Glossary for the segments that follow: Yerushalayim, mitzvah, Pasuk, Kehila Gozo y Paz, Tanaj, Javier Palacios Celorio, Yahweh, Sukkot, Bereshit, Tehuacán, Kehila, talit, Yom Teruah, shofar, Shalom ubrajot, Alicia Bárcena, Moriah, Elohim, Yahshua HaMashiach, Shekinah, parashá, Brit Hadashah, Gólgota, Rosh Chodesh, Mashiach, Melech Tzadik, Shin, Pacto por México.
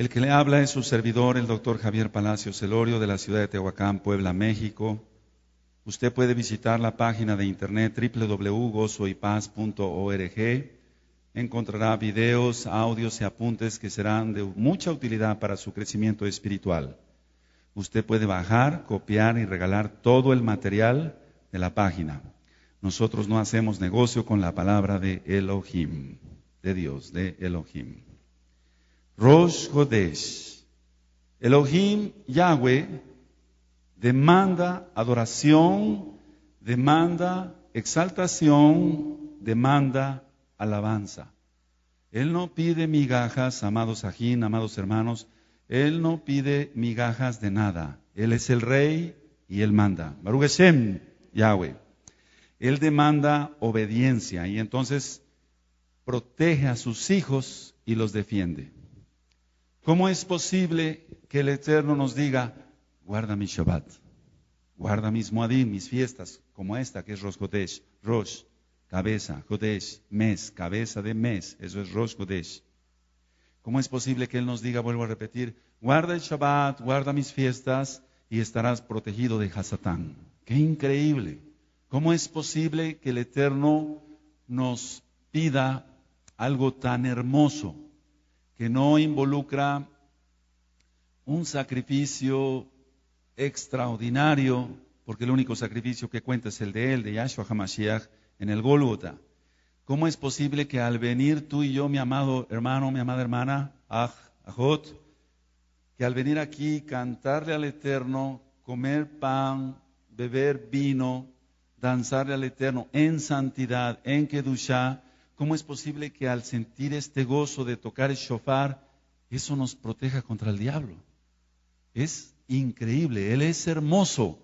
El que le habla es su servidor, el doctor Javier Palacios Celorio, de la ciudad de Tehuacán, Puebla, México. Usted puede visitar la página de internet www.gozoypaz.org. Encontrará videos, audios y apuntes que serán de mucha utilidad para su crecimiento espiritual. Usted puede bajar, copiar y regalar todo el material de la página. Nosotros no hacemos negocio con la palabra de Elohim, de Dios, de Elohim. Rosh Chodesh. Elohim, Yahweh, demanda adoración, demanda exaltación, demanda alabanza. Él no pide migajas, amados ajín, amados hermanos. Él no pide migajas de nada. Él es el Rey y Él manda. Baruch Hashem, Yahweh. Él demanda obediencia y entonces protege a sus hijos y los defiende. ¿Cómo es posible que el Eterno nos diga, guarda mi Shabbat, guarda mis moadim, mis fiestas, como esta que es Rosh Chodesh? Rosh, cabeza, Chodesh, mes, cabeza de mes, eso es Rosh Chodesh. ¿Cómo es posible que Él nos diga, vuelvo a repetir, guarda el Shabbat, guarda mis fiestas y estarás protegido de Hasatán? ¡Qué increíble! ¿Cómo es posible que el Eterno nos pida algo tan hermoso que no involucra un sacrificio extraordinario, porque el único sacrificio que cuenta es el de Él, de Yahshua HaMashiach, en el Gólgota? ¿Cómo es posible que al venir tú y yo, mi amado hermano, mi amada hermana, Aj, Ajot, que al venir aquí, cantarle al Eterno, comer pan, beber vino, danzarle al Eterno en santidad, en Kedushah, cómo es posible que al sentir este gozo de tocar el shofar, eso nos proteja contra el diablo? Es increíble, Él es hermoso.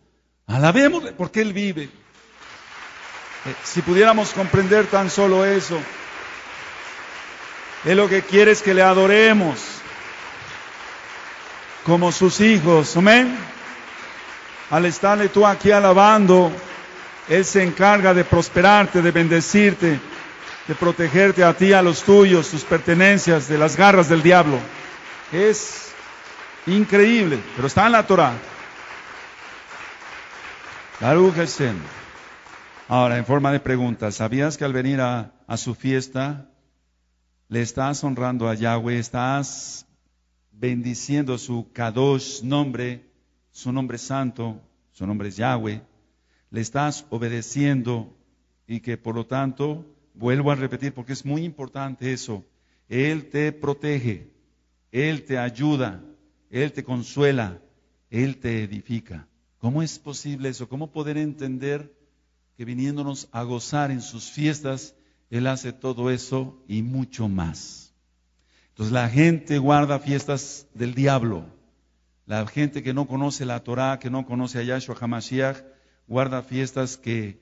Alabémosle porque Él vive. Si pudiéramos comprender tan solo eso. Él lo que quiere es que le adoremos como sus hijos. Amén. Al estarle tú aquí alabando, Él se encarga de prosperarte, de bendecirte, de protegerte a ti, a los tuyos, tus pertenencias, de las garras del diablo. Es increíble, pero está en la Torá. Baruch Hashem. Ahora, en forma de pregunta, ¿sabías que al venir a su fiesta, le estás honrando a Yahweh, estás bendiciendo su Kadosh nombre, su nombre santo, su nombre es Yahweh, le estás obedeciendo y que por lo tanto... Vuelvo a repetir porque es muy importante eso. Él te protege, Él te ayuda, Él te consuela, Él te edifica. ¿Cómo es posible eso? ¿Cómo poder entender que viniéndonos a gozar en sus fiestas, Él hace todo eso y mucho más? Entonces la gente guarda fiestas del diablo. La gente que no conoce la Torá, que no conoce a Yahshua HaMashiach, guarda fiestas que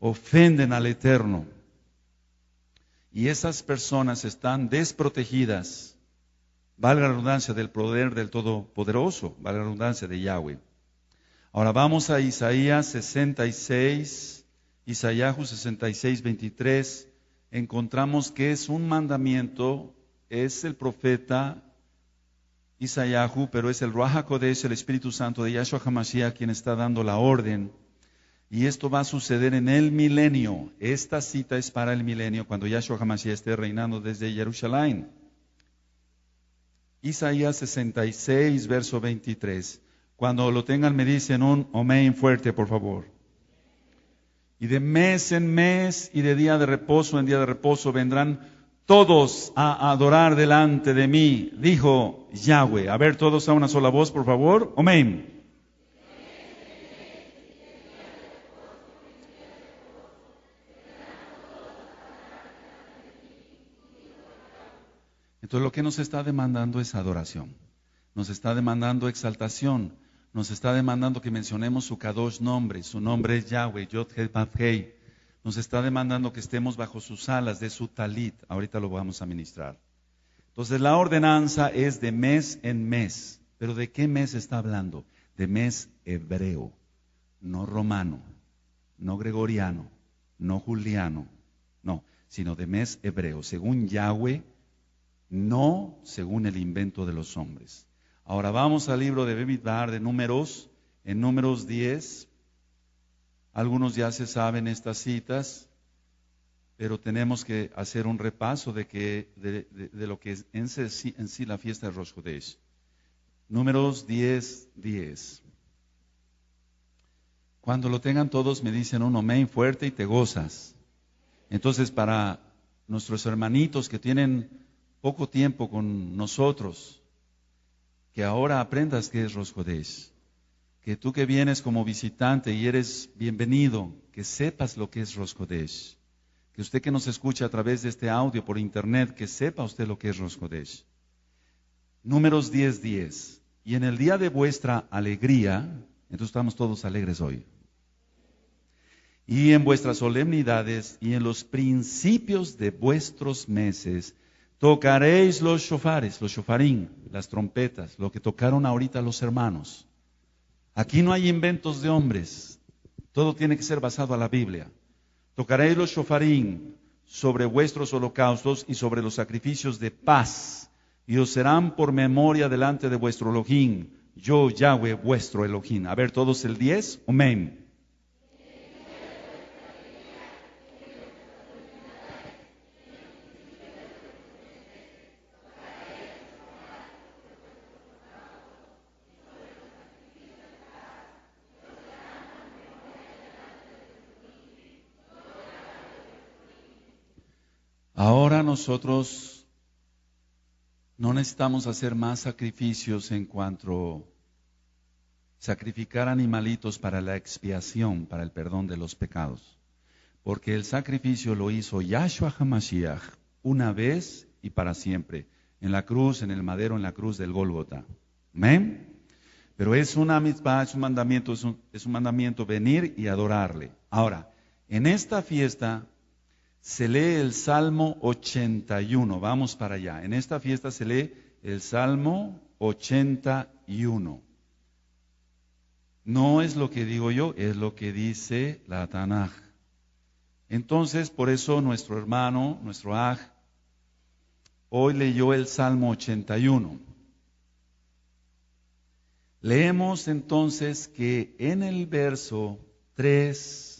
ofenden al Eterno. Y esas personas están desprotegidas, valga la redundancia, del poder del Todopoderoso, valga la redundancia de Yahweh. Ahora vamos a Isaías 66, Isaías 66, 23. Encontramos que es un mandamiento, es el profeta Isaías, pero es el Ruach HaKodesh, el Espíritu Santo de Yahshua HaMashiach, quien está dando la orden. Y esto va a suceder en el milenio. Esta cita es para el milenio, cuando Yahshua HaMashiach esté reinando desde Jerusalén. Isaías 66, verso 23. Cuando lo tengan me dicen un amén fuerte, por favor. Y de mes en mes y de día de reposo en día de reposo vendrán todos a adorar delante de mí, dijo Yahweh. A ver, todos a una sola voz, por favor. Amén. Entonces lo que nos está demandando es adoración, nos está demandando exaltación, nos está demandando que mencionemos su Kadosh nombre, su nombre es Yahweh, Yod He Vav Hei, nos está demandando que estemos bajo sus alas de su talit, ahorita lo vamos a ministrar. Entonces la ordenanza es de mes en mes, pero ¿de qué mes está hablando? De mes hebreo, no romano, no gregoriano, no juliano, no, sino de mes hebreo, según Yahweh. no según el invento de los hombres. Ahora vamos al libro de Bemidbar de Números, en Números 10. Algunos ya se saben estas citas, pero tenemos que hacer un repaso de lo que es en sí la fiesta de Rosh Chodesh. Números 10:10. Cuando lo tengan todos me dicen un amén fuerte y te gozas. Entonces, para nuestros hermanitos que tienen poco tiempo con nosotros, que ahora aprendas qué es Rosh Chodesh, que tú que vienes como visitante y eres bienvenido, que sepas lo que es Rosh Chodesh, que usted que nos escucha a través de este audio por internet, que sepa usted lo que es Rosh Chodesh. Números 10:10. Y en el día de vuestra alegría, entonces estamos todos alegres hoy, y en vuestras solemnidades y en los principios de vuestros meses, tocaréis los shofares, los shofarín, las trompetas, lo que tocaron ahorita los hermanos. Aquí no hay inventos de hombres, todo tiene que ser basado a la Biblia. Tocaréis los shofarín sobre vuestros holocaustos y sobre los sacrificios de paz, y os serán por memoria delante de vuestro Elohim, yo Yahweh vuestro Elohim. A ver todos el 10, amén. Ahora nosotros no necesitamos hacer más sacrificios en cuanto sacrificar animalitos para la expiación, para el perdón de los pecados. Porque el sacrificio lo hizo Yahshua HaMashiach una vez y para siempre, en la cruz, en el madero, en la cruz del Gólgota. Amén. Pero es una mitzvah, es un mandamiento, es un mandamiento venir y adorarle. Ahora, en esta fiesta se lee el Salmo 81, vamos para allá. En esta fiesta se lee el Salmo 81. No es lo que digo yo, es lo que dice la Tanaj. Entonces, por eso nuestro hermano, nuestro Aj, hoy leyó el Salmo 81. Leemos entonces que en el verso 3,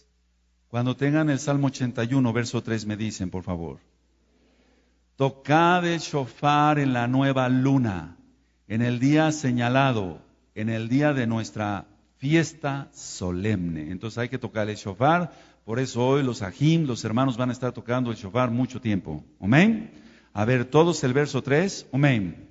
cuando tengan el Salmo 81, verso 3, me dicen, por favor. Tocad el shofar en la nueva luna, en el día señalado, en el día de nuestra fiesta solemne. Entonces hay que tocar el shofar, por eso hoy los ajim, los hermanos van a estar tocando el shofar mucho tiempo. Amén. A ver, todos el verso 3, amén.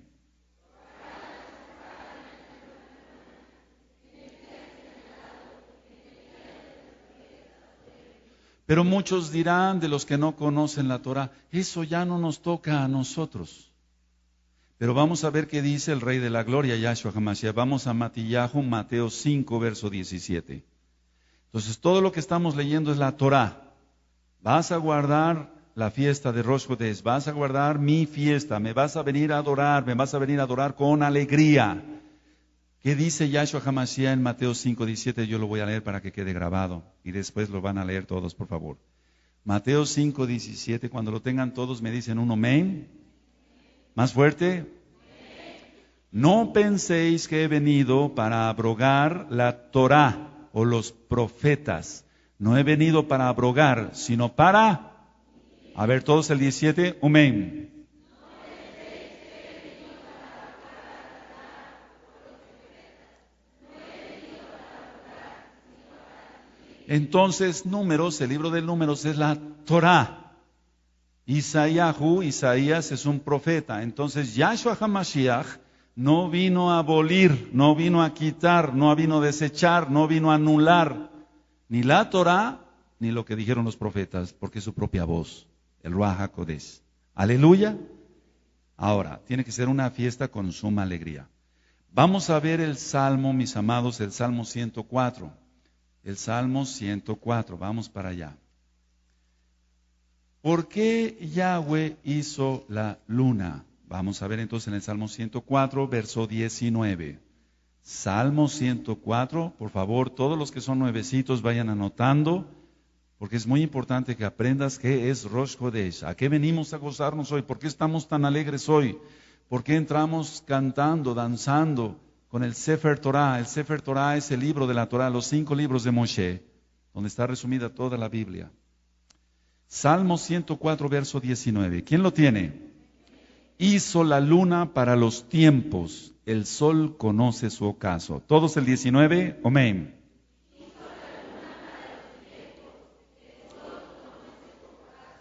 Pero muchos dirán, de los que no conocen la Torá, eso ya no nos toca a nosotros. Pero vamos a ver qué dice el Rey de la Gloria, Yahshua HaMashiach. Vamos a Mattityahu, Mateo 5, verso 17. Entonces, todo lo que estamos leyendo es la Torá. Vas a guardar la fiesta de Rosh Chodesh, vas a guardar mi fiesta, me vas a venir a adorar, me vas a venir a adorar con alegría. ¿Qué dice Yahshua HaMashiach en Mateo 5, 17? Yo lo voy a leer para que quede grabado y después lo van a leer todos, por favor. Mateo 5, 17, cuando lo tengan todos me dicen un amén. ¿Más fuerte? No penséis que he venido para abrogar la Torá o los profetas. No he venido para abrogar, sino para... A ver, todos el 17, amén. Entonces, Números, el libro de Números es la Torá. Isaías es un profeta. Entonces, Yahshua HaMashiach no vino a abolir, no vino a quitar, no vino a desechar, no vino a anular ni la Torá, ni lo que dijeron los profetas, porque es su propia voz, el Ruach HaKodesh. Aleluya. Ahora, tiene que ser una fiesta con suma alegría. Vamos a ver el Salmo, mis amados, el Salmo 104. El Salmo 104, vamos para allá. ¿Por qué Yahweh hizo la luna? Vamos a ver entonces en el Salmo 104, verso 19. Salmo 104, por favor, todos los que son nuevecitos vayan anotando. Porque es muy importante que aprendas qué es Rosh Chodesh, a qué venimos a gozarnos hoy, por qué estamos tan alegres hoy, por qué entramos cantando, danzando con el Sefer Torah. El Sefer Torah es el libro de la Torah, los 5 libros de Moshe, donde está resumida toda la Biblia. Salmo 104, verso 19. ¿Quién lo tiene? Hizo la luna para los tiempos, el sol conoce su ocaso. Todos el 19, amén.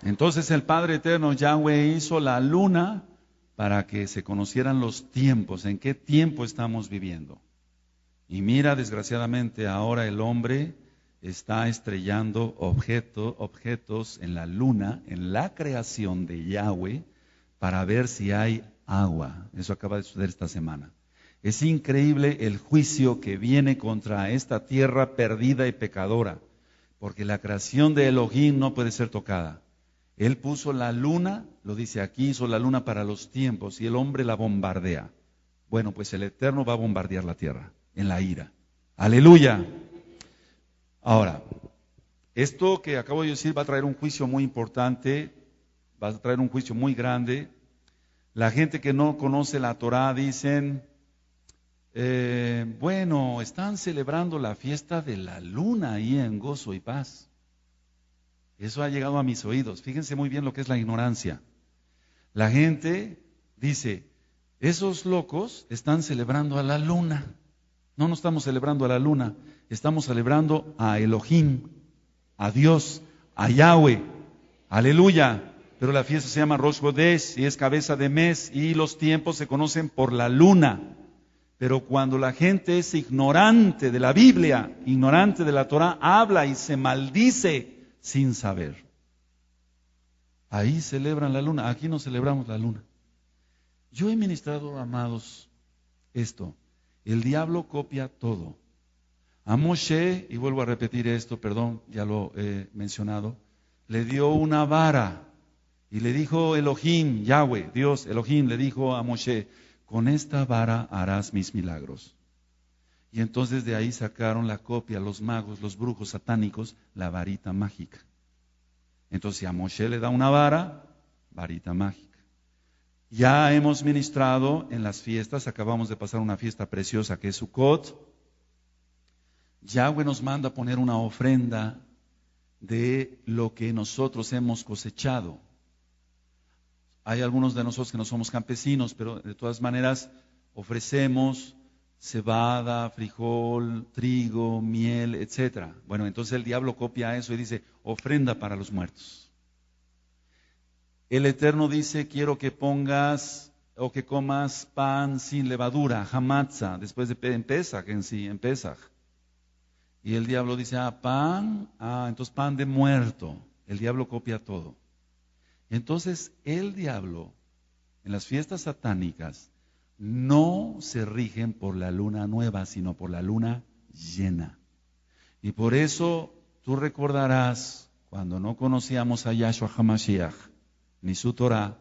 Entonces el Padre Eterno Yahweh hizo la luna para que se conocieran los tiempos, en qué tiempo estamos viviendo. Y mira, desgraciadamente ahora el hombre está estrellando objetos en la luna, en la creación de Yahweh, para ver si hay agua. Eso acaba de suceder esta semana. Es increíble el juicio que viene contra esta tierra perdida y pecadora, porque la creación de Elohim no puede ser tocada. Él puso la luna, lo dice aquí, hizo la luna para los tiempos, y el hombre la bombardea. Bueno, pues el Eterno va a bombardear la tierra en la ira. ¡Aleluya! Ahora, esto que acabo de decir va a traer un juicio muy importante, va a traer un juicio muy grande. La gente que no conoce la Torá dicen, bueno, están celebrando la fiesta de la luna ahí en Gozo y Paz. Eso ha llegado a mis oídos. Fíjense muy bien lo que es la ignorancia. La gente dice, esos locos están celebrando a la luna. No, no estamos celebrando a la luna, estamos celebrando a Elohim, a Dios, a Yahweh. ¡Aleluya! Pero la fiesta se llama Rosh Chodesh y es cabeza de mes, y los tiempos se conocen por la luna. Pero cuando la gente es ignorante de la Biblia, ignorante de la Torá, habla y se maldice sin saber. Ahí celebran la luna, aquí no celebramos la luna. Yo he ministrado, amados, esto. El diablo copia todo. A Moshe, y vuelvo a repetir esto, perdón, ya lo he mencionado, le dio una vara y le dijo Elohim, Yahweh, Dios, Elohim, le dijo a Moshe, con esta vara harás mis milagros. Y entonces de ahí sacaron la copia, los magos, los brujos satánicos, la varita mágica. Entonces si a Moshe le da una vara, varita mágica. Ya hemos ministrado en las fiestas, acabamos de pasar una fiesta preciosa que es Sukkot. Yahweh nos manda a poner una ofrenda de lo que nosotros hemos cosechado. Hay algunos de nosotros que no somos campesinos, pero de todas maneras ofrecemos cebada, frijol, trigo, miel, etcétera. Bueno, entonces el diablo copia eso y dice, ofrenda para los muertos. El Eterno dice, quiero que pongas o que comas pan sin levadura, hamatza, después de Pesaj, en sí, en Pesaj. Y el diablo dice, entonces pan de muerto. El diablo copia todo. Entonces el diablo, en las fiestas satánicas, no se rigen por la luna nueva, sino por la luna llena. Y por eso tú recordarás, cuando no conocíamos a Yahshua HaMashiach, ni su Torá,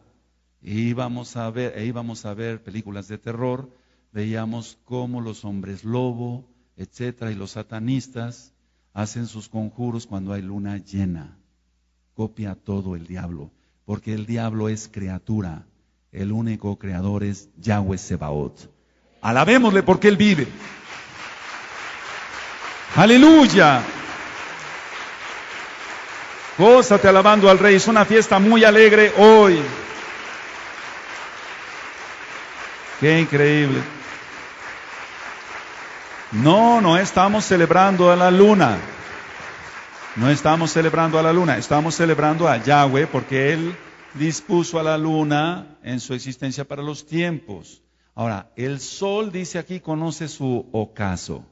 íbamos a ver películas de terror, veíamos cómo los hombres lobo, etcétera, y los satanistas hacen sus conjuros cuando hay luna llena. Copia todo el diablo, porque el diablo es criatura. El único creador es Yahweh Sebaot. Alabémosle porque Él vive. ¡Aleluya! Gózate alabando al Rey. Es una fiesta muy alegre hoy. ¡Qué increíble! No, no estamos celebrando a la luna. No estamos celebrando a la luna. Estamos celebrando a Yahweh porque Él dispuso a la luna en su existencia para los tiempos. Ahora, el sol, dice aquí, conoce su ocaso.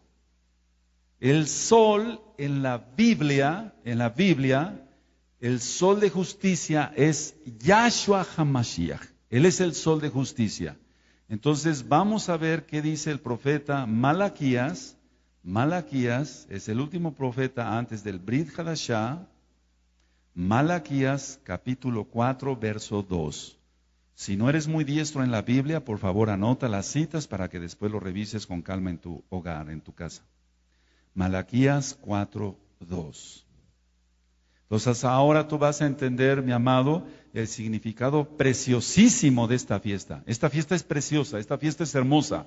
El sol en la Biblia, el sol de justicia es Yahshua HaMashiach. Él es el sol de justicia. Entonces vamos a ver qué dice el profeta Malaquías. Malaquías es el último profeta antes del Brit Hadashah. Malaquías capítulo 4 verso 2. Si no eres muy diestro en la Biblia, por favor anota las citas para que después lo revises con calma en tu hogar, en tu casa. Malaquías 4, 2. Entonces ahora tú vas a entender, mi amado, el significado preciosísimo de esta fiesta. Esta fiesta es preciosa, esta fiesta es hermosa.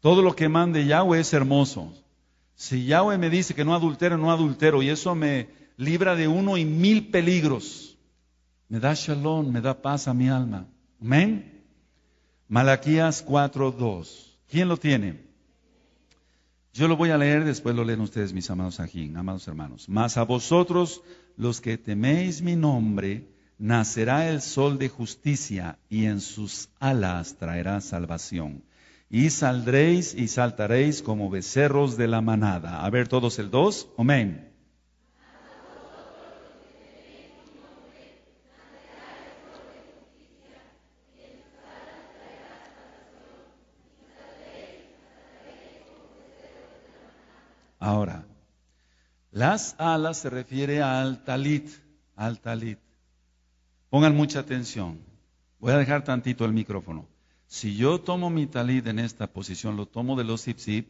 Todo lo que mande Yahweh es hermoso. Si Yahweh me dice que no adultero, no adultero, y eso me libra de uno y mil peligros. Me da shalom, me da paz a mi alma. Amén. Malaquías 4:2. ¿Quién lo tiene? Yo lo voy a leer, después lo leen ustedes, mis amados ajín, amados hermanos. Mas a vosotros, los que teméis mi nombre, nacerá el sol de justicia, y en sus alas traerá salvación. Y saldréis y saltaréis como becerros de la manada. A ver todos el 2, amén. Ahora, las alas se refiere al talit, al talit. Pongan mucha atención. Voy a dejar tantito el micrófono. Si yo tomo mi talit en esta posición, lo tomo de los zip-zip.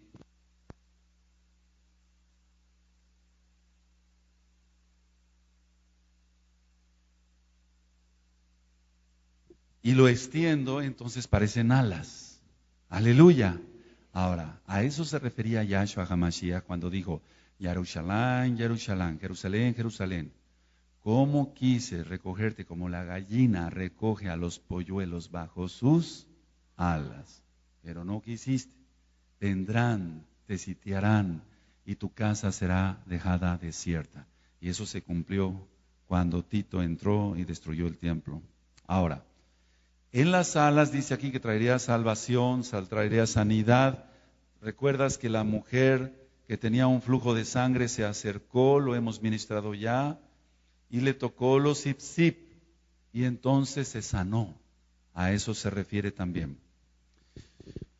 Y lo extiendo, entonces parecen alas. Aleluya. Ahora, a eso se refería Yahshua HaMashiach cuando dijo, Yerushalayim, Yerushalayim, Jerusalén, Jerusalén, ¿cómo quise recogerte como la gallina recoge a los polluelos bajo sus alas? Pero no quisiste, vendrán, te sitiarán y tu casa será dejada desierta. Y eso se cumplió cuando Tito entró y destruyó el templo. Ahora, en las alas dice aquí que traería salvación, traería sanidad. Recuerdas que la mujer que tenía un flujo de sangre se acercó, lo hemos ministrado ya, y le tocó los zip-zip, y entonces se sanó. A eso se refiere también.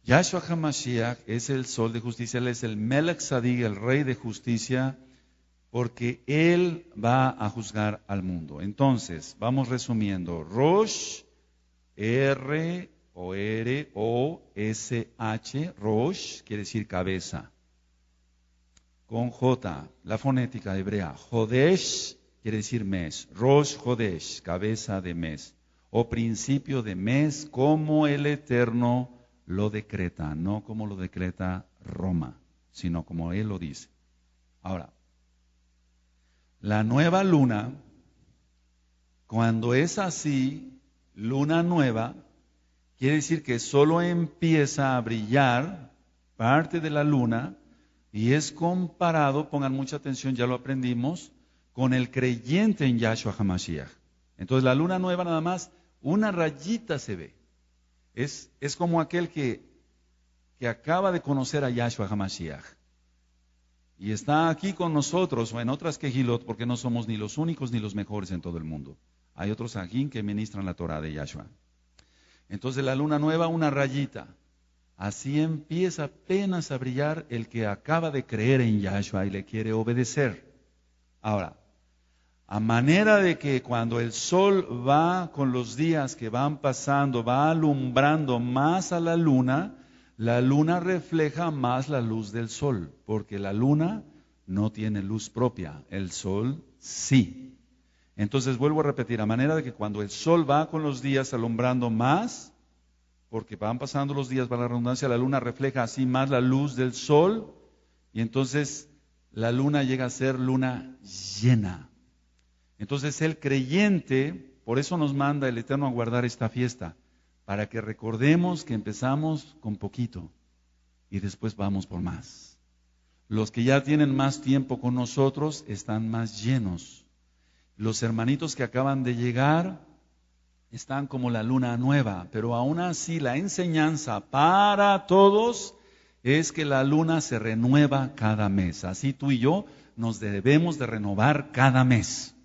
Yahshua HaMashiach es el sol de justicia, él es el Melech Tzadik, el rey de justicia, porque él va a juzgar al mundo. Entonces, vamos resumiendo. Rosh R-O-R-O-S-H, Rosh, quiere decir cabeza. Con J, la fonética hebrea. Chodesh, quiere decir mes. Rosh Chodesh, cabeza de mes. O principio de mes, como el Eterno lo decreta. No como lo decreta Roma, sino como Él lo dice. Ahora, la nueva luna, cuando es así, luna nueva, quiere decir que solo empieza a brillar parte de la luna y es comparado, pongan mucha atención, ya lo aprendimos, con el creyente en Yahshua HaMashiach. Entonces la luna nueva nada más, una rayita se ve. Es como aquel que acaba de conocer a Yahshua HaMashiach y está aquí con nosotros o en otras Kehilot, porque no somos ni los únicos ni los mejores en todo el mundo. Hay otros ajín que ministran la Torá de Yahshua. Entonces la luna nueva, una rayita. Así empieza apenas a brillar el que acaba de creer en Yahshua y le quiere obedecer. Ahora, a manera de que cuando el sol va con los días que van pasando, va alumbrando más a la luna refleja más la luz del sol. Porque la luna no tiene luz propia, el sol sí. Entonces vuelvo a repetir, a manera de que cuando el sol va con los días alumbrando más, porque van pasando los días, para la redundancia, la luna refleja así más la luz del sol, y entonces la luna llega a ser luna llena. Entonces el creyente, por eso nos manda el Eterno a guardar esta fiesta, para que recordemos que empezamos con poquito, y después vamos por más. Los que ya tienen más tiempo con nosotros están más llenos. Los hermanitos que acaban de llegar están como la luna nueva, pero aún así la enseñanza para todos es que la luna se renueva cada mes. Así tú y yo nos debemos de renovar cada mes.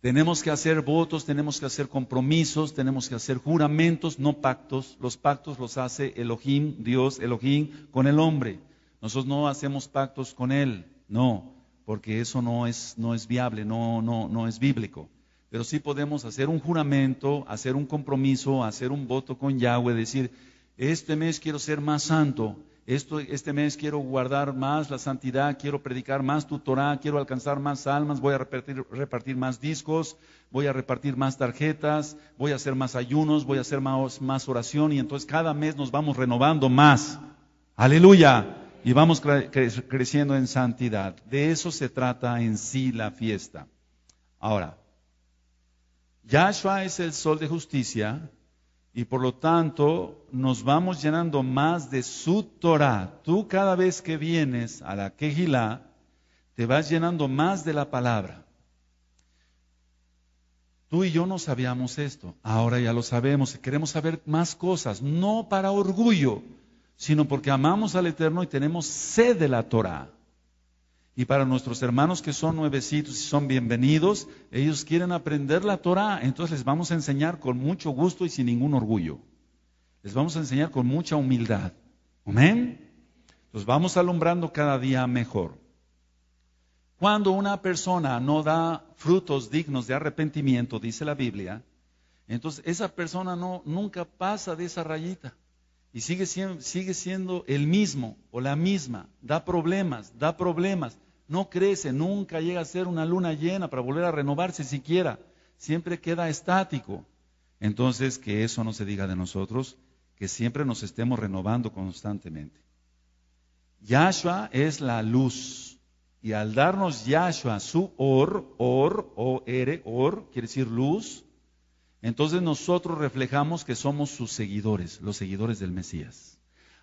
Tenemos que hacer votos, tenemos que hacer compromisos, tenemos que hacer juramentos, no pactos. Los pactos los hace Elohim, Dios, Elohim, con el hombre. Nosotros no hacemos pactos con él, no. Porque eso no es viable, no es bíblico. Pero sí podemos hacer un juramento, hacer un compromiso, hacer un voto con Yahweh, decir, este mes quiero ser más santo, Este mes quiero guardar más la santidad, quiero predicar más tu Torá, quiero alcanzar más almas, voy a repartir más discos, voy a repartir más tarjetas, voy a hacer más ayunos, voy a hacer más oración, y entonces cada mes nos vamos renovando más. ¡Aleluya! Y vamos creciendo en santidad. De eso se trata en sí la fiesta. Ahora, Yahshua es el sol de justicia, y por lo tanto nos vamos llenando más de su Torá. Tú cada vez que vienes a la Kehilá, te vas llenando más de la palabra. Tú y yo no sabíamos esto, ahora ya lo sabemos. Queremos saber más cosas, no para orgullo, sino porque amamos al Eterno y tenemos sed de la Torá. Y para nuestros hermanos que son nuevecitos y son bienvenidos, ellos quieren aprender la Torá, entonces les vamos a enseñar con mucho gusto y sin ningún orgullo. Les vamos a enseñar con mucha humildad. ¿Amén? Los vamos alumbrando cada día mejor. Cuando una persona no da frutos dignos de arrepentimiento, dice la Biblia, entonces esa persona nunca pasa de esa rayita. Y sigue siendo el mismo o la misma, da problemas, no crece, nunca llega a ser una luna llena para volver a renovarse siquiera, siempre queda estático. Entonces, que eso no se diga de nosotros, que siempre nos estemos renovando constantemente. Yahshua es la luz, y al darnos Yahshua su or, quiere decir luz, entonces nosotros reflejamos que somos sus seguidores, los seguidores del Mesías.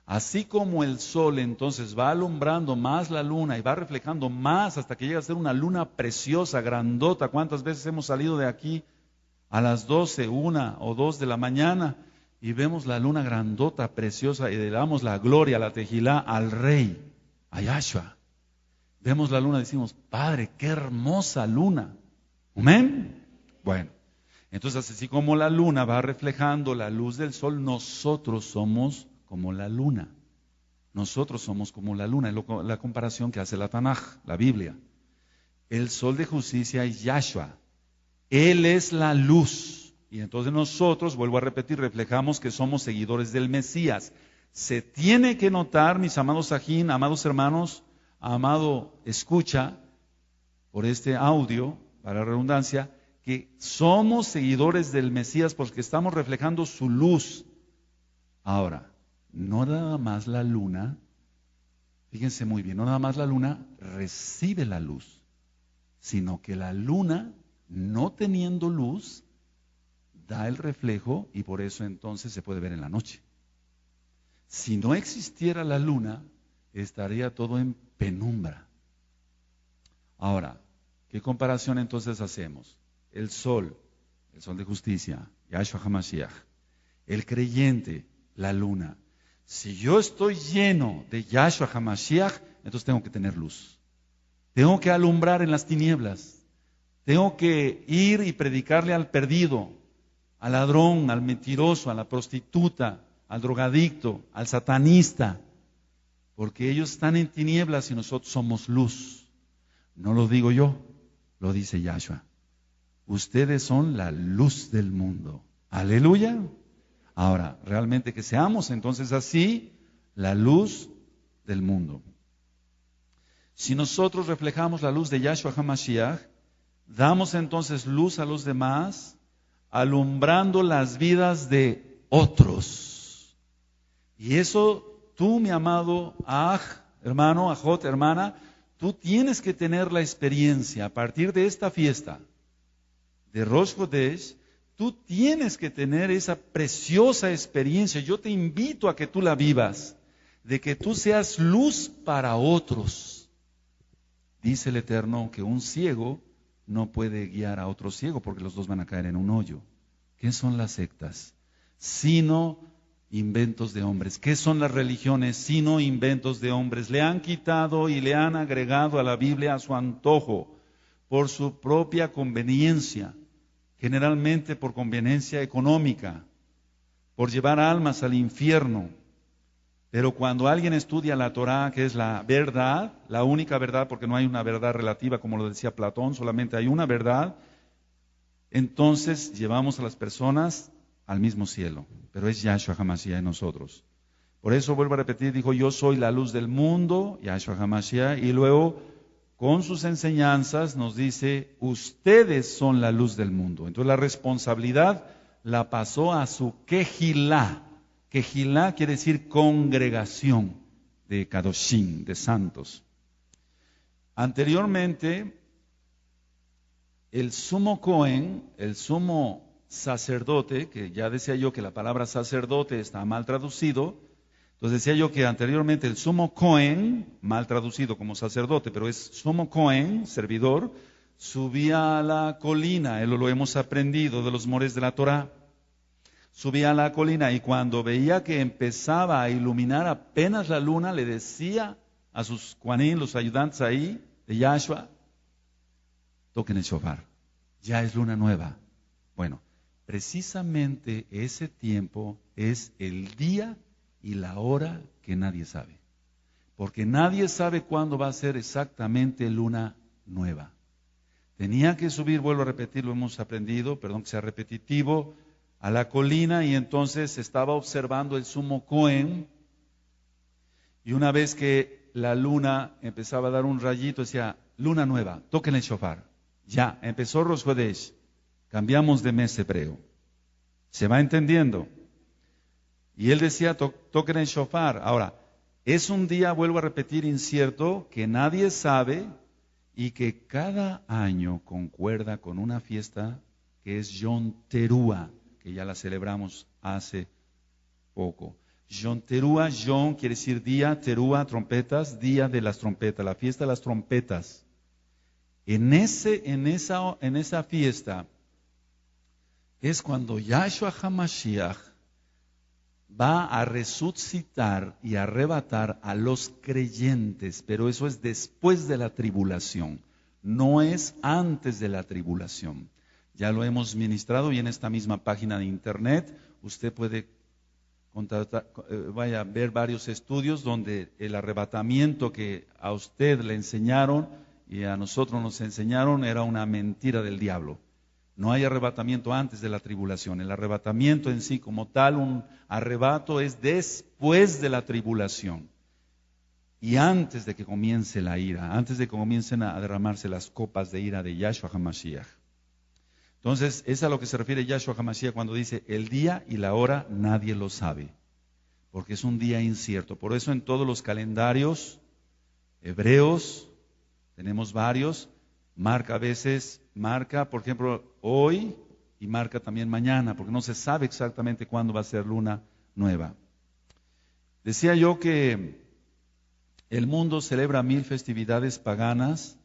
Así como el sol entonces va alumbrando más la luna y va reflejando más hasta que llega a ser una luna preciosa, grandota. ¿Cuántas veces hemos salido de aquí a las 12, 1 o 2 de la mañana y vemos la luna grandota, preciosa, y le damos la gloria, la tejilá, al Rey, a Yahshua? Vemos la luna y decimos, Padre, qué hermosa luna. ¿Amén? Bueno. Entonces, así como la luna va reflejando la luz del sol, nosotros somos como la luna. Nosotros somos como la luna, es la comparación que hace la Tanaj, la Biblia. El sol de justicia es Yahshua. Él es la luz. Y entonces nosotros, vuelvo a repetir, reflejamos que somos seguidores del Mesías. Se tiene que notar, mis amados Shin, amados hermanos, amado escucha, por este audio, para redundancia, que somos seguidores del Mesías porque estamos reflejando su luz. Ahora, no nada más la luna, fíjense muy bien, no nada más la luna recibe la luz, sino que la luna, no teniendo luz, da el reflejo, y por eso entonces se puede ver en la noche. Si no existiera la luna, estaría todo en penumbra. Ahora, ¿qué comparación entonces hacemos? El sol de justicia, Yahshua HaMashiach. El creyente, la luna. Si yo estoy lleno de Yahshua HaMashiach, entonces tengo que tener luz. Tengo que alumbrar en las tinieblas. Tengo que ir y predicarle al perdido, al ladrón, al mentiroso, a la prostituta, al drogadicto, al satanista. Porque ellos están en tinieblas y nosotros somos luz. No lo digo yo, lo dice Yahshua. Ustedes son la luz del mundo. ¡Aleluya! Ahora, realmente que seamos entonces así, la luz del mundo. Si nosotros reflejamos la luz de Yahshua HaMashiach, damos entonces luz a los demás, alumbrando las vidas de otros. Y eso tú, mi amado Aj, hermano, Ajot, hermana, tú tienes que tener la experiencia a partir de esta fiesta de Rosh Chodesh. Tú tienes que tener esa preciosa experiencia. Yo te invito a que tú la vivas, de que tú seas luz para otros. Dice el Eterno que un ciego no puede guiar a otro ciego, porque los dos van a caer en un hoyo. ¿Qué son las sectas? Sino inventos de hombres. ¿Qué son las religiones? Sino inventos de hombres. Le han quitado y le han agregado a la Biblia a su antojo, por su propia conveniencia. Generalmente por conveniencia económica, por llevar almas al infierno. Pero cuando alguien estudia la Torá, que es la verdad, la única verdad, porque no hay una verdad relativa, como lo decía Platón, solamente hay una verdad, entonces llevamos a las personas al mismo cielo. Pero es Yahshua HaMashiach en nosotros. Por eso vuelvo a repetir, dijo, yo soy la luz del mundo, Yahshua HaMashiach, y luego con sus enseñanzas nos dice, ustedes son la luz del mundo. Entonces la responsabilidad la pasó a su Kehila. Kehila quiere decir congregación de Kadoshim, de santos. Anteriormente, el sumo cohen, el sumo sacerdote, que ya decía yo que la palabra sacerdote está mal traducido. Entonces decía yo que anteriormente el sumo cohen, mal traducido como sacerdote, pero es sumo cohen, servidor, subía a la colina, lo hemos aprendido de los mores de la Torá. Subía a la colina y cuando veía que empezaba a iluminar apenas la luna, le decía a sus coanim, los ayudantes ahí, de Yahshua, toquen el shofar, ya es luna nueva. Bueno, precisamente ese tiempo es el día y la hora que nadie sabe. Porque nadie sabe cuándo va a ser exactamente luna nueva. Tenía que subir, vuelvo a repetir, lo hemos aprendido, perdón que sea repetitivo, a la colina y entonces estaba observando el sumo cohen. Y una vez que la luna empezaba a dar un rayito, decía, luna nueva, tóquenle el shofar. Ya, empezó Rosh Chodesh, cambiamos de mes hebreo. ¿Se va entendiendo? Y él decía, toquen el shofar. Ahora, es un día, vuelvo a repetir, incierto, que nadie sabe y que cada año concuerda con una fiesta que es Yom Teruah, que ya la celebramos hace poco. Yom Teruah, Yom quiere decir día, Teruah, trompetas, día de las trompetas, la fiesta de las trompetas. En esa fiesta es cuando Yahshua HaMashiach va a resucitar y arrebatar a los creyentes, pero eso es después de la tribulación, no es antes de la tribulación. Ya lo hemos ministrado y en esta misma página de internet usted puede vaya a ver varios estudios donde el arrebatamiento que a usted le enseñaron y a nosotros nos enseñaron era una mentira del diablo. No hay arrebatamiento antes de la tribulación. El arrebatamiento en sí como tal, un arrebato es después de la tribulación. Y antes de que comience la ira, antes de que comiencen a derramarse las copas de ira de Yahshua HaMashiach. Entonces, es a lo que se refiere Yahshua HaMashiach cuando dice, el día y la hora nadie lo sabe. Porque es un día incierto. Por eso en todos los calendarios hebreos, tenemos varios, marca a veces, marca por ejemplo hoy y marca también mañana, porque no se sabe exactamente cuándo va a ser luna nueva. Decía yo que el mundo celebra 1000 festividades paganas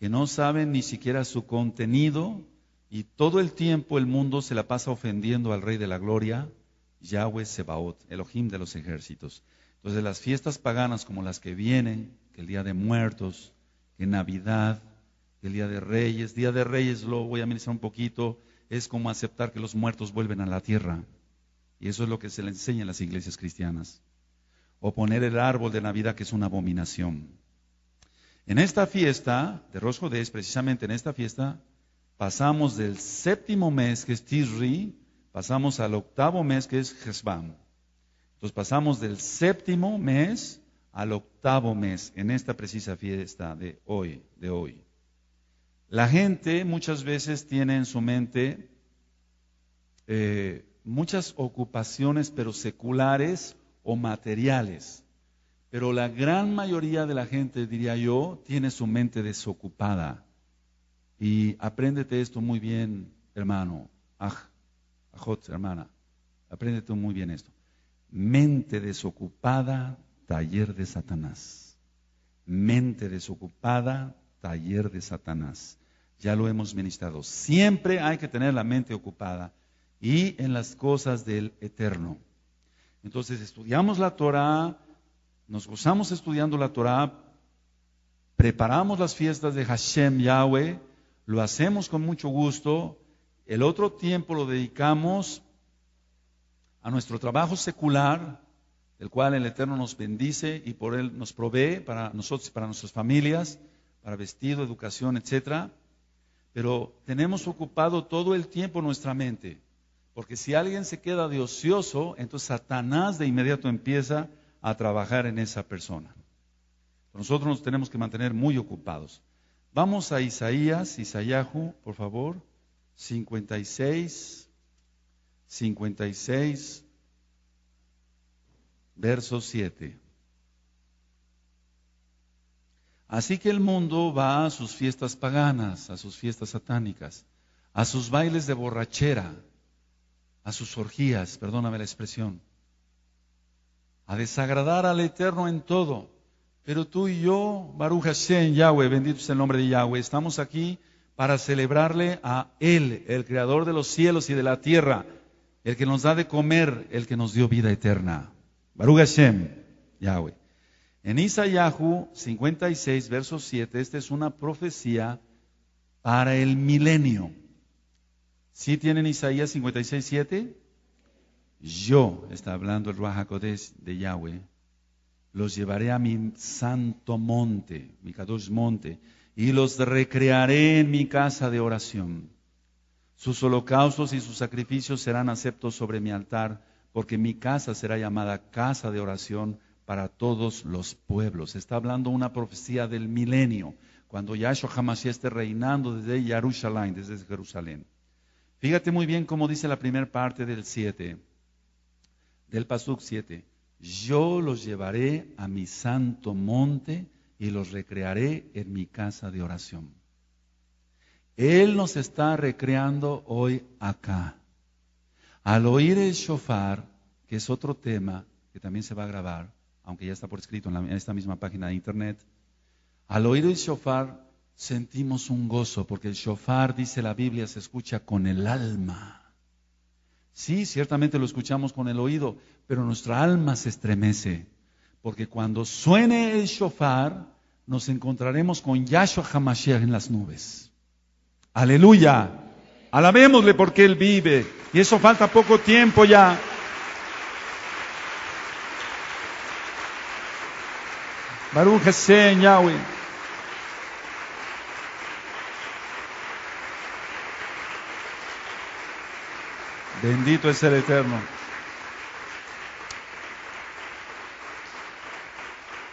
que no saben ni siquiera su contenido y todo el tiempo el mundo se la pasa ofendiendo al Rey de la Gloria, Yahweh Sebaot, Elohim de los ejércitos. Entonces las fiestas paganas como las que vienen, que el Día de Muertos, que Navidad, el Día de Reyes lo voy a mencionar un poquito, es como aceptar que los muertos vuelven a la tierra. Y eso es lo que se le enseña en las iglesias cristianas. O poner el árbol de Navidad, que es una abominación. En esta fiesta de Rosh Chodesh, precisamente en esta fiesta, pasamos del 7º mes, que es Tisri, pasamos al 8º mes, que es Jesbam. Entonces pasamos del 7º mes al 8º mes, en esta precisa fiesta de hoy, La gente muchas veces tiene en su mente muchas ocupaciones, pero seculares o materiales. Pero la gran mayoría de la gente, diría yo, tiene su mente desocupada. Y apréndete esto muy bien, hermano. Ajot, hermana. Apréndete muy bien esto. Mente desocupada, taller de Satanás. Mente desocupada, taller de Satanás. Ya lo hemos ministrado. Siempre hay que tener la mente ocupada y en las cosas del eterno. Entonces estudiamos la Torá, nos gozamos estudiando la Torá, preparamos las fiestas de Hashem Yahweh, lo hacemos con mucho gusto. El otro tiempo lo dedicamos a nuestro trabajo secular, el cual el Eterno nos bendice y por él nos provee para nosotros y para nuestras familias, para vestido, educación, etcétera, pero tenemos ocupado todo el tiempo nuestra mente. Porque si alguien se queda de ocioso, entonces Satanás de inmediato empieza a trabajar en esa persona. Nosotros nos tenemos que mantener muy ocupados. Vamos a Isaías, por favor, 56, verso 7. Así que el mundo va a sus fiestas paganas, a sus fiestas satánicas, a sus bailes de borrachera, a sus orgías, perdóname la expresión, a desagradar al Eterno en todo. Pero tú y yo, Baruch Hashem, Yahweh, bendito es el nombre de Yahweh, estamos aquí para celebrarle a Él, el Creador de los cielos y de la tierra, el que nos da de comer, el que nos dio vida eterna. Baruch Hashem, Yahweh. En Isaías 56, verso 7, esta es una profecía para el milenio. ¿Sí tienen Isaías 56, 7? Yo, está hablando el Ruach HaKodesh de Yahweh, los llevaré a mi santo monte, mi Kadosh monte, y los recrearé en mi casa de oración. Sus holocaustos y sus sacrificios serán aceptos sobre mi altar, porque mi casa será llamada casa de oración para todos los pueblos. Está hablando una profecía del milenio, cuando Yahshua HaMashiach esté reinando desde Jerusalén, Fíjate muy bien cómo dice la primera parte del 7, del Pasuk 7. Yo los llevaré a mi santo monte y los recrearé en mi casa de oración. Él nos está recreando hoy acá. Al oír el shofar, que es otro tema que también se va a grabar, aunque ya está por escrito en esta misma página de internet, al oír el shofar sentimos un gozo, porque el shofar, dice la Biblia, se escucha con el alma. Sí, ciertamente lo escuchamos con el oído, pero nuestra alma se estremece, porque cuando suene el shofar, nos encontraremos con Yahshua HaMashiach en las nubes. ¡Aleluya! Alabémosle porque Él vive, y eso falta poco tiempo ya. Baruch Hashem, Yahweh. Bendito es el Eterno.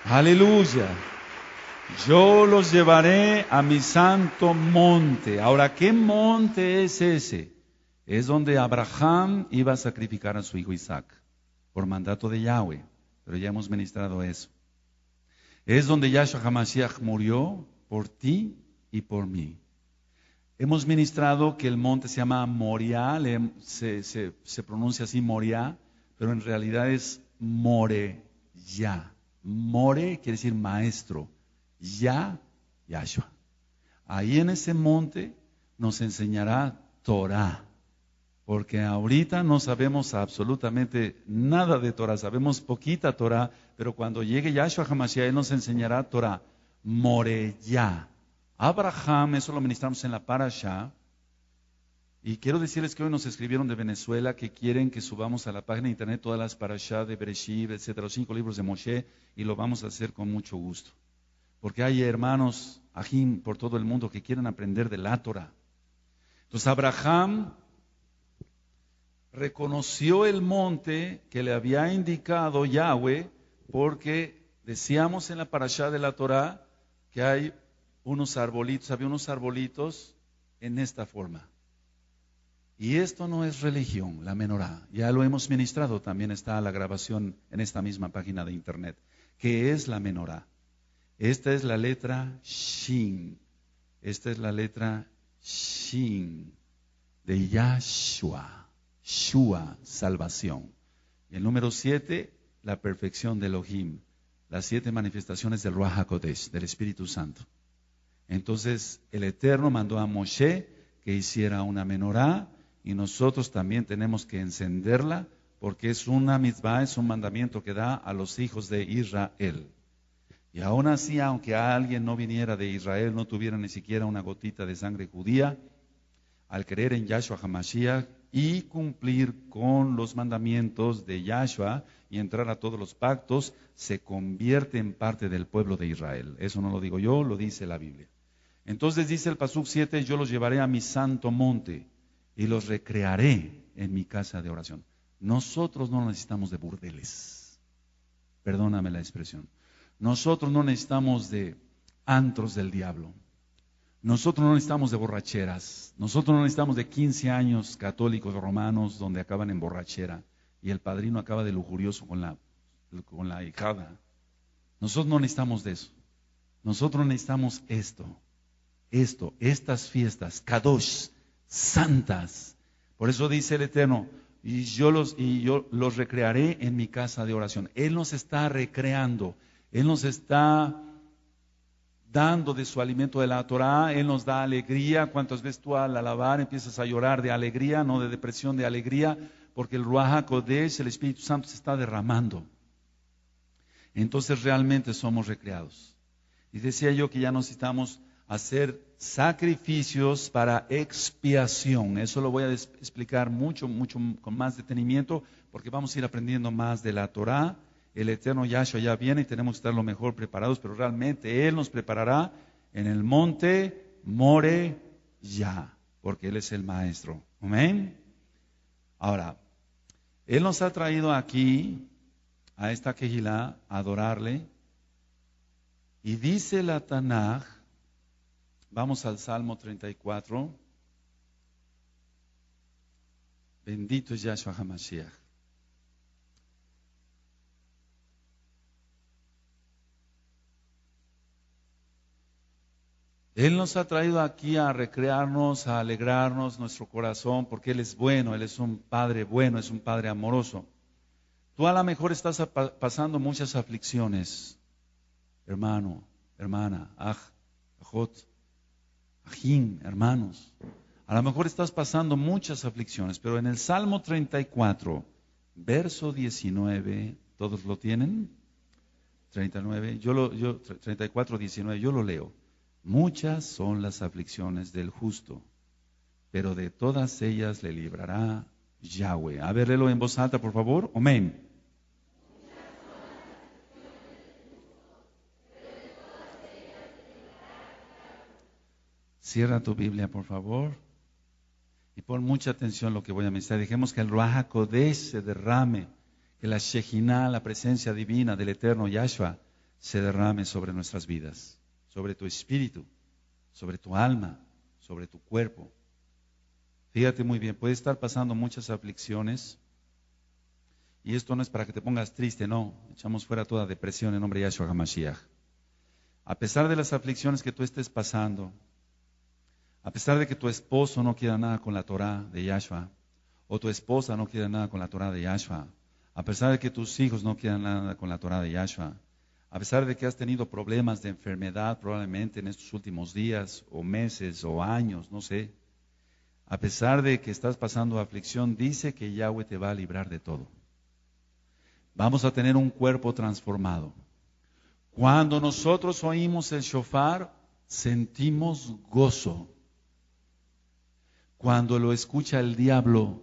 Aleluya. Yo los llevaré a mi santo monte. Ahora, ¿qué monte es ese? Es donde Abraham iba a sacrificar a su hijo Isaac, por mandato de Yahweh. Pero ya hemos ministrado eso. Es donde Yahshua HaMashiach murió por ti y por mí. Hemos ministrado que el monte se llama Moriah, se pronuncia así Moriah, pero en realidad es Moreyá. More quiere decir maestro, ya, Yahshua. Ahí en ese monte nos enseñará Torá, porque ahorita no sabemos absolutamente nada de Torá, sabemos poquita Torá, pero cuando llegue Yahshua HaMashiach, Él nos enseñará Torá, Moreyá. Abraham, eso lo ministramos en la parashá. Y quiero decirles que hoy nos escribieron de Venezuela que quieren que subamos a la página de internet todas las parashá de Bereshit, etcétera, los 5 libros de Moshe, y lo vamos a hacer con mucho gusto. Porque hay hermanos ajim por todo el mundo que quieren aprender de la Torah. Entonces Abraham reconoció el monte que le había indicado Yahweh, porque decíamos en la parashá de la Torah que hay unos arbolitos, había unos arbolitos en esta forma. Y esto no es religión, la menorá. Ya lo hemos ministrado, también está la grabación en esta misma página de internet. ¿Qué es la menorá? Esta es la letra Shin. Esta es la letra Shin de Yahshua. Shua, salvación. Y el número 7, la perfección de Elohim. Las 7 manifestaciones del Ruach HaKodesh, del Espíritu Santo. Entonces el Eterno mandó a Moshe que hiciera una menorá, y nosotros también tenemos que encenderla, porque es una mitzvah, es un mandamiento que da a los hijos de Israel. Y aún así, aunque alguien no viniera de Israel, no tuviera ni siquiera una gotita de sangre judía, al creer en Yahshua HaMashiach y cumplir con los mandamientos de Yahshua y entrar a todos los pactos, se convierte en parte del pueblo de Israel. Eso no lo digo yo, lo dice la Biblia. Entonces dice el Pasuk 7, yo los llevaré a mi santo monte y los recrearé en mi casa de oración. Nosotros no necesitamos de burdeles, perdóname la expresión. Nosotros no necesitamos de antros del diablo. Nosotros no necesitamos de borracheras. Nosotros no necesitamos de 15 años católicos romanos donde acaban en borrachera y el padrino acaba de lujurioso con la hijada. Nosotros no necesitamos de eso. Nosotros necesitamos esto, estas fiestas, Kadosh, santas. Por eso dice el Eterno, y yo los recrearé en mi casa de oración. Él nos está recreando, Él nos está dando de su alimento de la Torá, Él nos da alegría. ¿Cuántas veces tú al alabar empiezas a llorar de alegría, no de depresión, de alegría? Porque el Ruach HaKodesh, el Espíritu Santo, se está derramando. Entonces realmente somos recreados. Y decía yo que ya no necesitamos hacer sacrificios para expiación. Eso lo voy a explicar mucho con más detenimiento, porque vamos a ir aprendiendo más de la Torá. El Eterno Yahshua ya viene y tenemos que estar lo mejor preparados, pero realmente Él nos preparará en el monte Moreyá, porque Él es el Maestro. Amén. Ahora, Él nos ha traído aquí, a esta Kehila, a adorarle. Y dice la Tanaj, vamos al Salmo 34. Bendito es Yahshua HaMashiach. Él nos ha traído aquí a recrearnos, a alegrarnos nuestro corazón, porque Él es bueno, Él es un Padre bueno, es un Padre amoroso. Tú a lo mejor estás pasando muchas aflicciones, hermano, hermana, aj, ajot, ajín, hermanos. A lo mejor estás pasando muchas aflicciones, pero en el Salmo 34, verso 19, ¿todos lo tienen? 39, 34, 19, yo lo leo. Muchas son las aflicciones del justo, pero de todas ellas le librará Yahweh. A ver, léelo en voz alta, por favor. Amén. Cierra tu Biblia, por favor, y pon mucha atención a lo que voy a mencionar. Dejemos que el Ruach HaKodesh se derrame, que la Shekinah, la presencia divina del Eterno Yahshua, se derrame sobre nuestras vidas, sobre tu espíritu, sobre tu alma, sobre tu cuerpo. Fíjate muy bien, puedes estar pasando muchas aflicciones, y esto no es para que te pongas triste, no, echamos fuera toda depresión en nombre de Yahshua HaMashiach. A pesar de las aflicciones que tú estés pasando, a pesar de que tu esposo no quiera nada con la Torá de Yahshua, o tu esposa no quiera nada con la Torá de Yahshua, a pesar de que tus hijos no quieran nada con la Torá de Yahshua, a pesar de que has tenido problemas de enfermedad probablemente en estos últimos días o meses o años, no sé. A pesar de que estás pasando aflicción, dice que Yahweh te va a librar de todo. Vamos a tener un cuerpo transformado. Cuando nosotros oímos el shofar, sentimos gozo. Cuando lo escucha el diablo,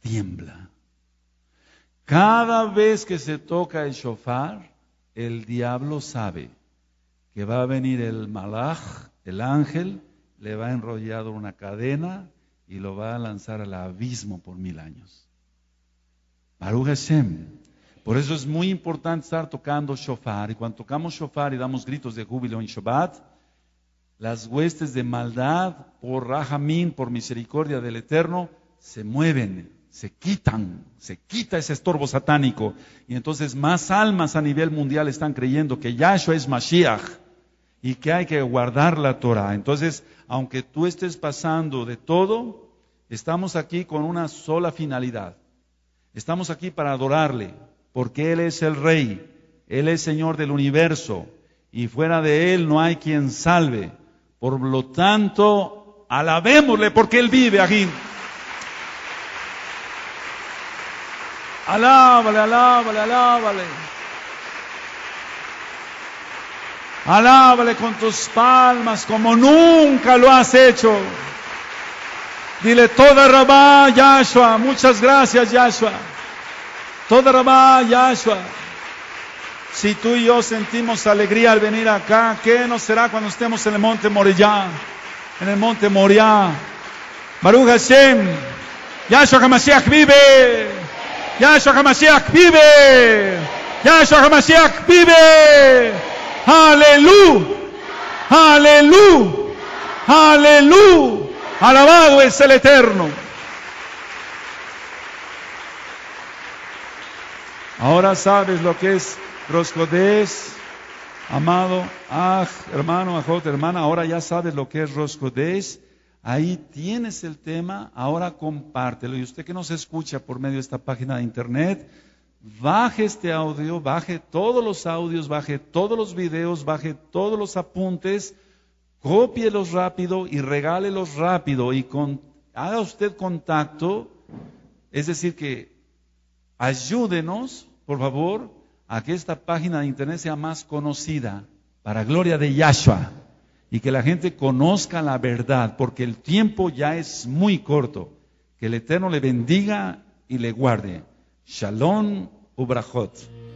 tiembla. Cada vez que se toca el shofar, el diablo sabe que va a venir el malaj, el ángel, le va enrollado una cadena y lo va a lanzar al abismo por 1000 años. Baruch Hashem. Por eso es muy importante estar tocando shofar. Y cuando tocamos shofar y damos gritos de júbilo en Shabbat, las huestes de maldad, por Rahamín, por misericordia del Eterno, se mueven. Se quita ese estorbo satánico, y entonces más almas a nivel mundial están creyendo que Yahshua es Mashiach y que hay que guardar la Torah. Entonces, aunque tú estés pasando de todo, estamos aquí con una sola finalidad. Estamos aquí para adorarle, porque Él es el Rey, Él es Señor del universo, y fuera de Él no hay quien salve. Por lo tanto, alabémosle porque Él vive aquí. Alábale, alábale, alábale. Alábale con tus palmas como nunca lo has hecho. Dile toda Rabá, Yahshua. Muchas gracias, Yahshua. Toda Rabá, Yahshua. Si tú y yo sentimos alegría al venir acá, ¿qué no será cuando estemos en el monte Moriah? En el monte Moriah. Baruch Hashem. Yahshua HaMashiach vive. Yahshua HaMashiach vive. Yahshua HaMashiach vive. Aleluya. Aleluya. Aleluya. Alabado es el Eterno. Ahora sabes lo que es Rosh Chodesh, amado aj, hermano, ajot, hermana. Ahora ya sabes lo que es Rosh Chodesh. Ahí tienes el tema. Ahora compártelo. Y usted que nos escucha por medio de esta página de internet, baje este audio, baje todos los audios, baje todos los videos, baje todos los apuntes, cópielos rápido y regálelos rápido. Y haga usted contacto, es decir que ayúdenos, por favor, a que esta página de internet sea más conocida, para gloria de Yahshua, y que la gente conozca la verdad, porque el tiempo ya es muy corto. Que el Eterno le bendiga y le guarde. Shalom ubrajot.